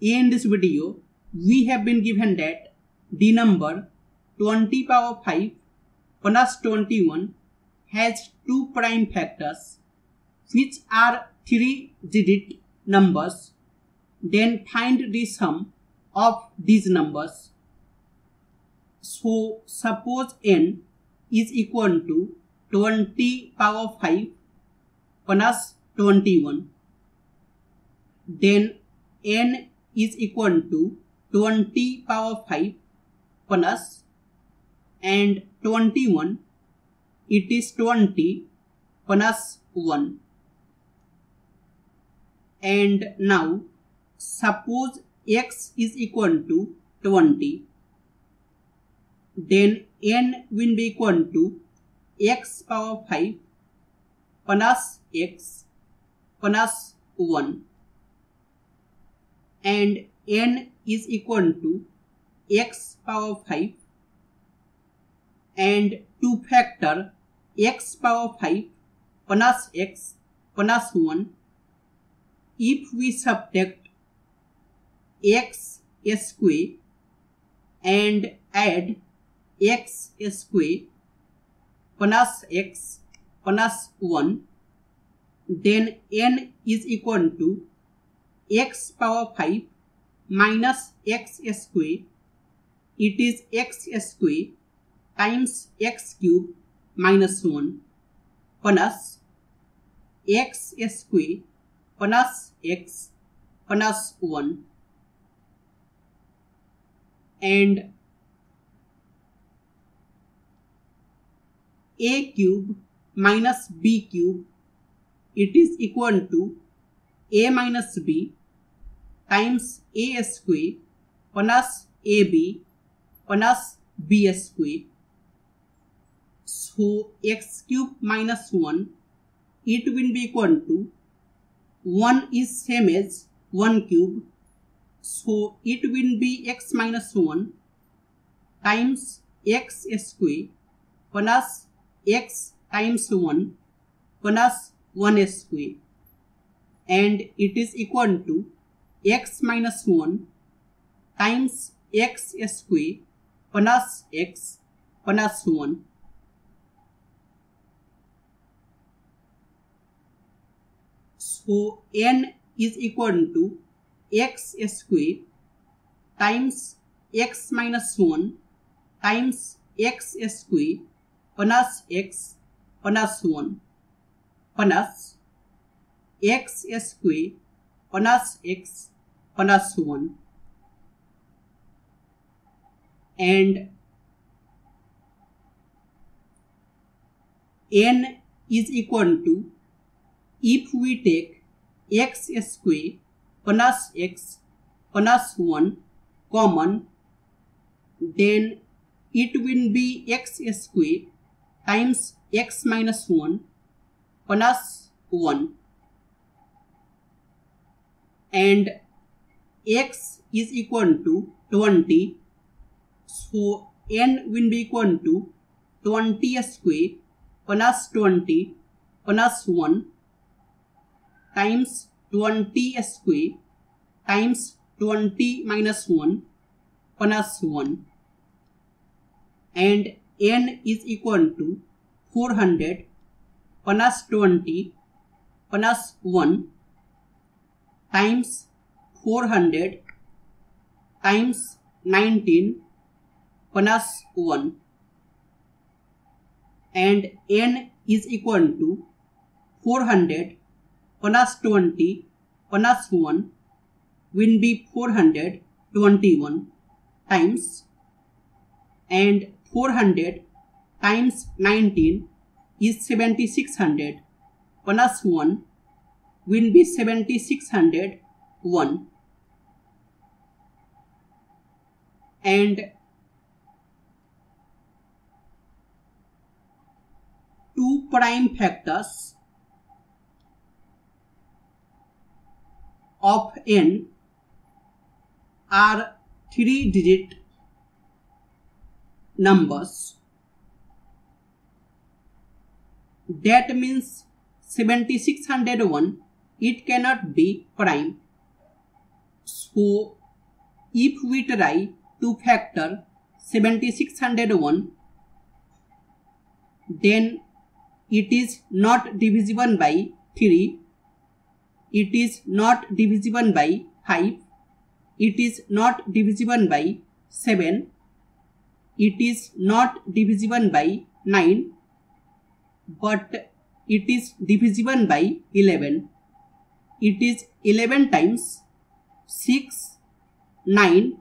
In this video, we have been given that the number 20 power 5 plus 21 has two prime factors, which are 3-digit numbers. Then find the sum of these numbers. So suppose n is equal to 20 power 5 plus 21. Then n is equal to 20 power 5 plus and 21. It is 20 plus 1. And now suppose x is equal to 20. Then n will be equal to x power 5 plus x plus 1. And n is equal to x power 5 and 2 factor x power 5 plus x plus 1. If we subtract x square and add x square plus x plus 1, then n is equal to x power 5 minus x square. It is x square times x cube minus 1 plus x square plus x plus 1. And a cube minus b cube, it is equal to a minus b times a square plus ab plus b square. So x cube minus 1, it will be equal to 1 is same as 1 cube. So it will be x minus 1 times x square plus x times 1 plus 1 square, and it is equal to x minus 1 times x square plus x plus 1. So n is equal to x square times x minus 1 times x square plus x plus 1 plus x square plus x plus 1. And n is equal to, if we take x square plus x plus 1 common, then it will be x square times x minus 1 plus 1. And x is equal to 20. So n will be equal to 20 square plus 20 plus 1 times 20 square times 20 minus 1 plus 1. And n is equal to 400 plus 20 plus 1 times 400 times 19 plus 1. And n is equal to 400 plus 20 plus 1 will be 421 times, and 400 times 19 is 7600 plus 1 will be 7601. And 2 prime factors of n are 3-digit numbers. That means 7601, it cannot be prime. So if we try to factor 7601, then it is not divisible by 3, it is not divisible by 5, it is not divisible by 7, it is not divisible by 9, but it is divisible by 11. It is 11 times 6, 9,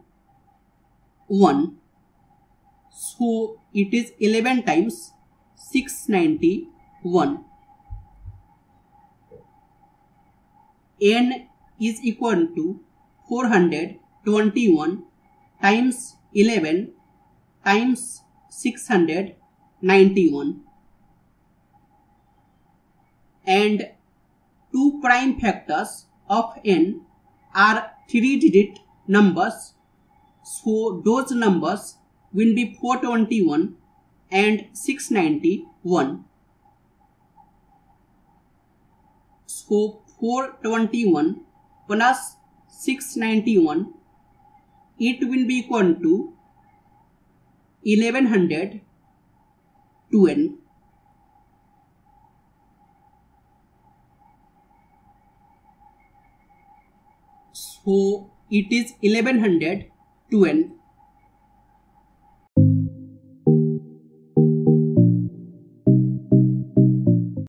1. So it is 11 times 691. N is equal to 421 times 11 times 691. And two prime factors of n are 3-digit numbers, so those numbers will be 421 and 691. So 421 plus 691, it will be equal to 1112. So it is 1112.